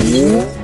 Yeah.